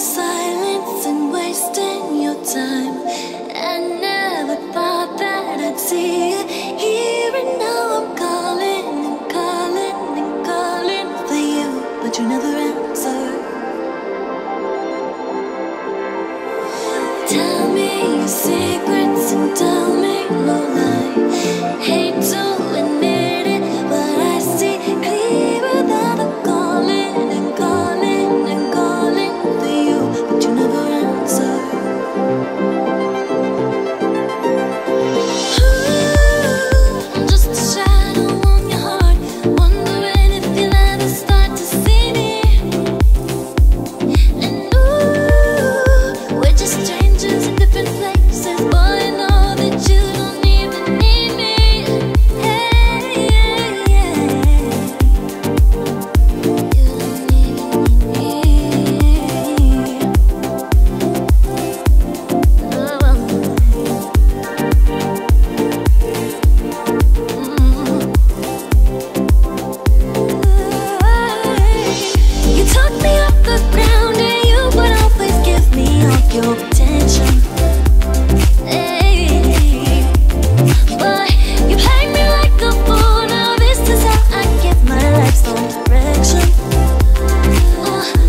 silence and wasting your time. I never thought that I'd see you here, and now I'm calling and calling and calling for you, but you never answer. Tell me your secrets and tell me no lie. Hate to admit it, but I see clearer that I'm calling and calling and calling for you, but you never answer. I'm just a shadow on your heart, wondering if you'll ever start to see me. And ooh, we're just strangers in different places, boy. I know that you don't even need me. Hey, yeah, yeah. You don't even need me. You took me off the ground, and you would always give me all your attention. Hey, but you played me like a fool. Now this is how I give my life some direction. 'Cause I've been doing my way, my way, my way,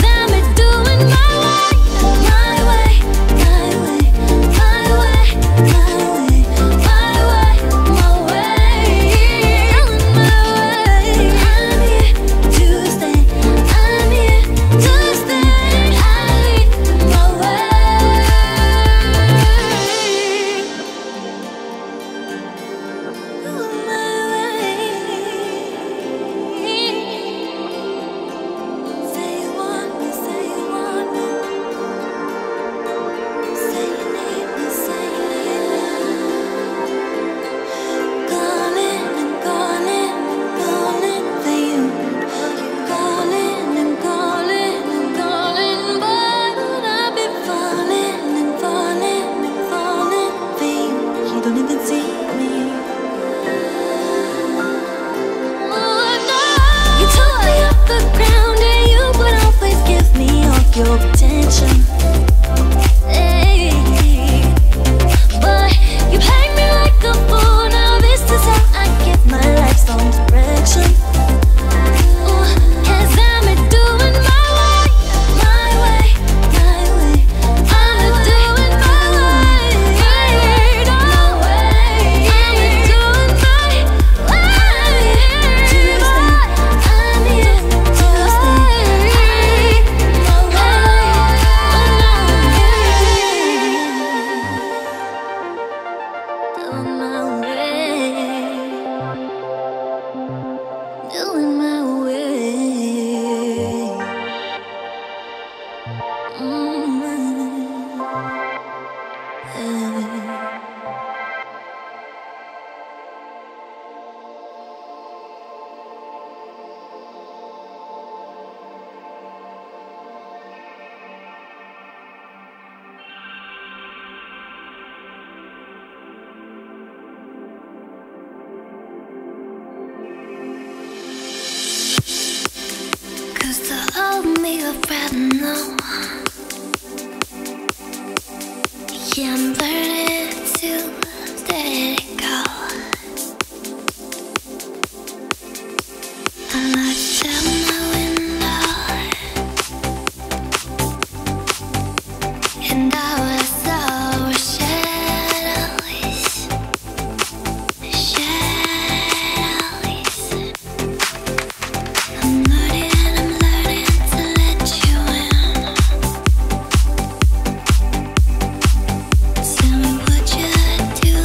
my way, my way, my way, my way, my way. I'm here to stay. I'm here to stay. I lead my way. Say you want me, say you want me. Say you need me, say you need me. Calling and calling and calling for you. Calling and calling and calling, but I've been falling and falling and falling for you. You don't even see me. You took me off the ground, and you would always give me all your attention. Hey, but you played me like a fool. Now this is how I give my life some direction. 'Cause I've been doing my way, my way, my way. I've been doing my way, my way. I've been doing my way. I'm here to stay. I'm here to stay. I need my way. Doing my way. Doing my way. Yeah. Cause to hold me up right now, yeah, I'm learning to let it go. I looked out my window, and I was over shadows, shadows. I'm learning to let you in. Tell me what you do, it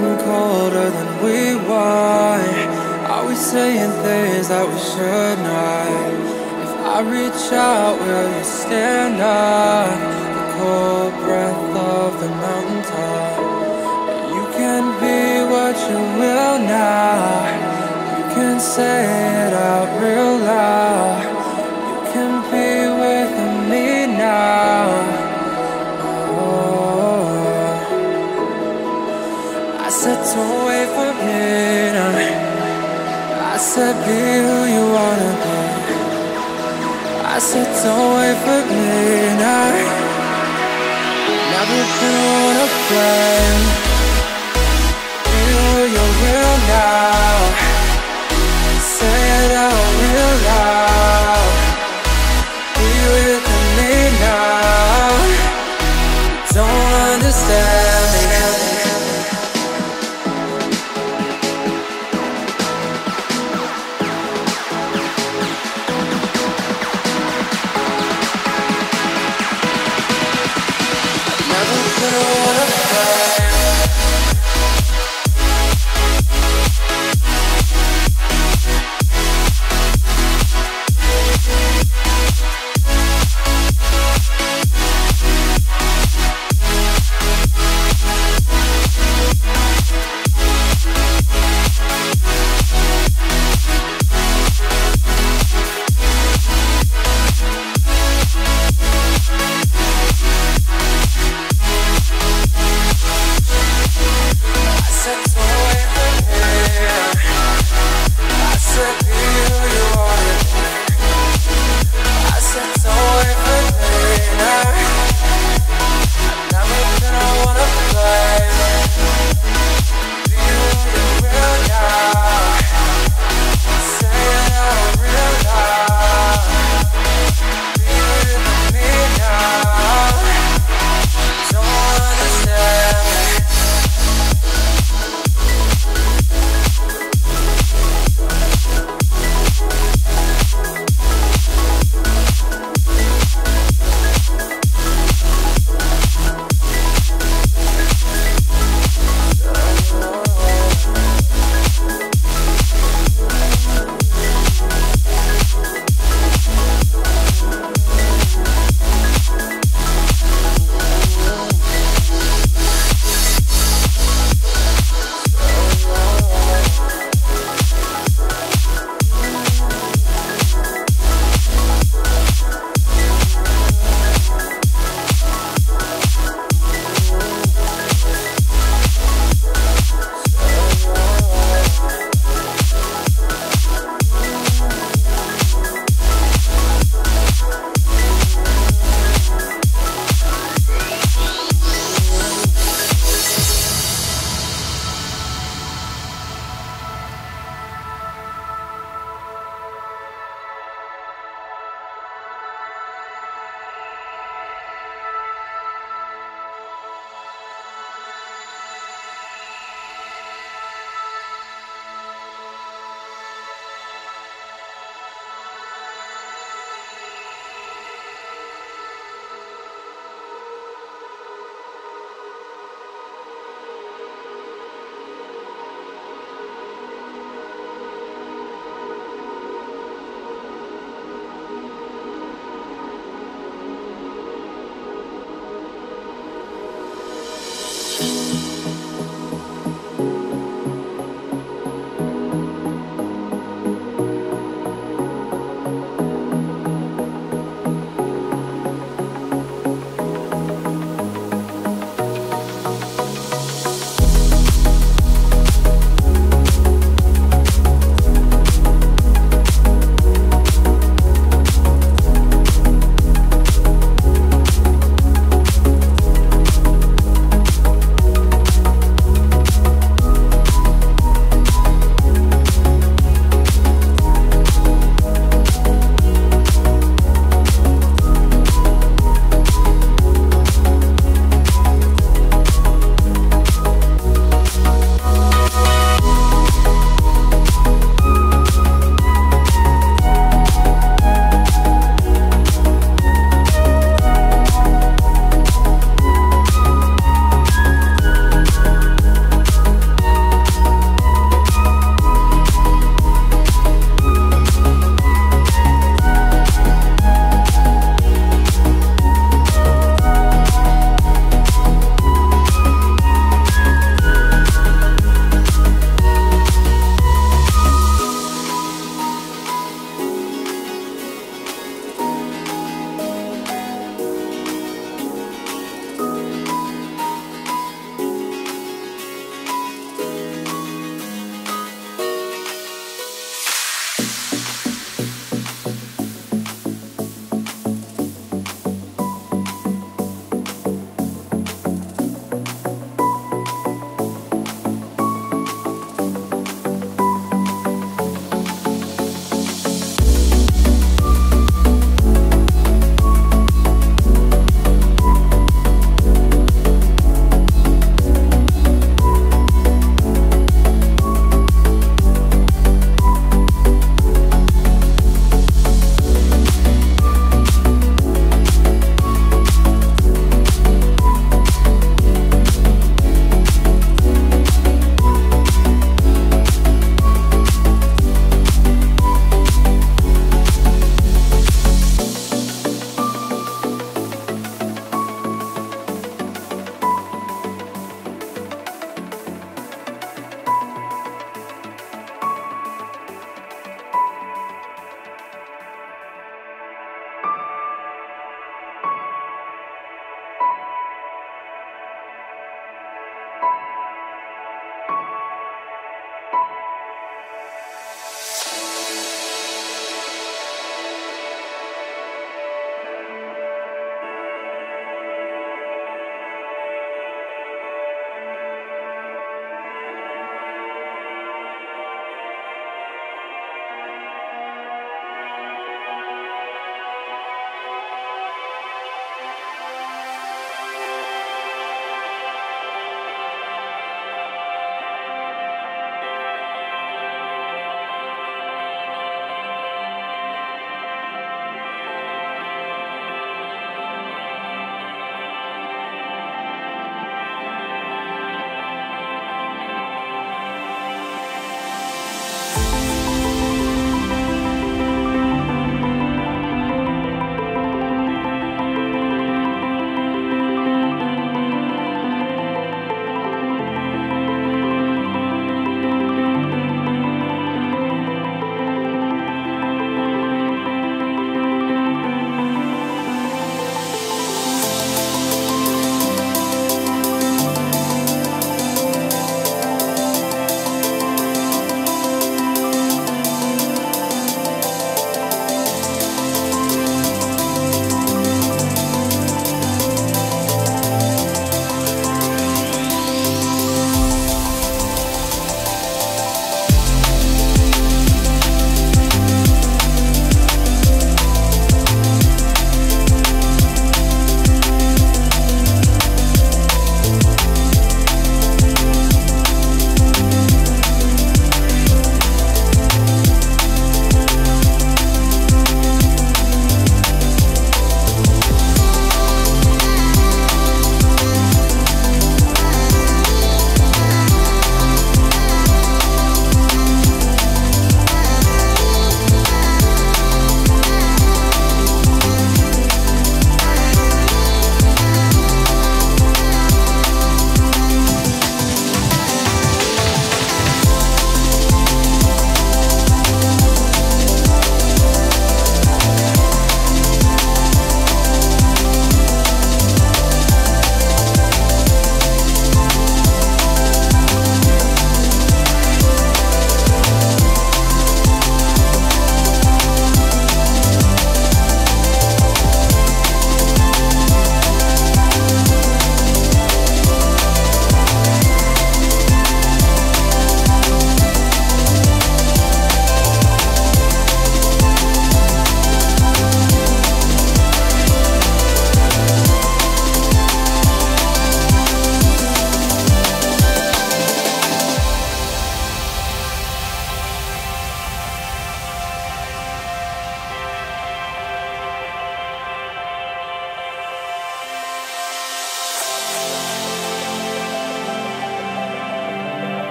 getting colder than we want. Are we saying things that we should not? If I reach out, will you stand up? The cold breath of the mountaintop. You can be what you will now. You can say it out real loud. You can be with me now. I said, don't wait for midnight. I said, be who you wanna be. I said, don't wait for midnight. Never been on a plane. Be who you will now. Say it out real loud. Be with me now. Don't understand me. I never could have wanted to play.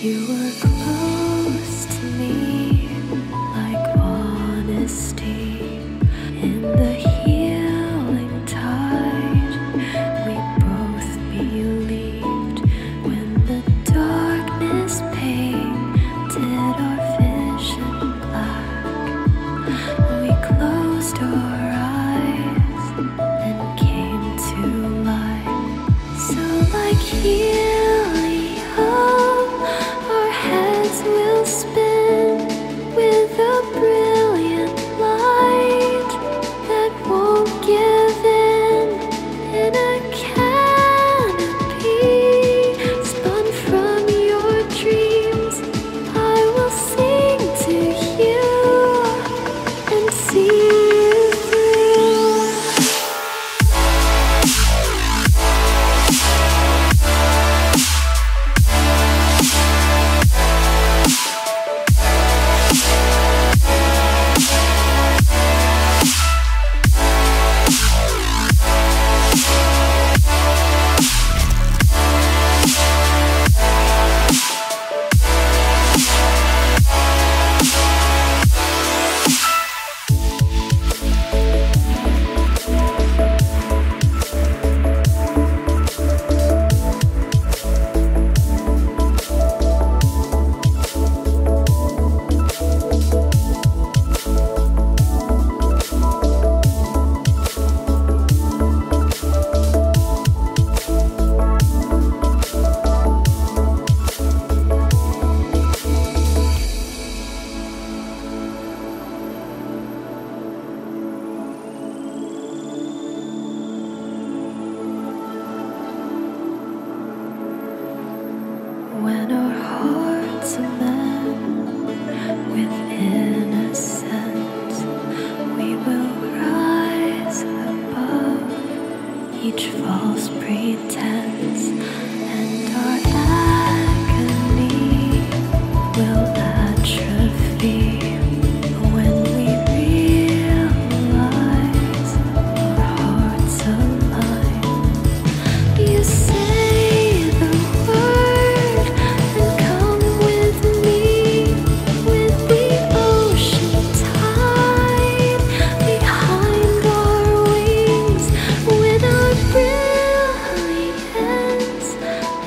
You were close to me, like honesty in the healing tide. We both believed when the darkness painted our vision black. We closed our eyes and came to life. So like here each false pretense, and our agony will atrophy when we realize our hearts align. You say the word and come with me, with the ocean tide behind our wings. Brilliance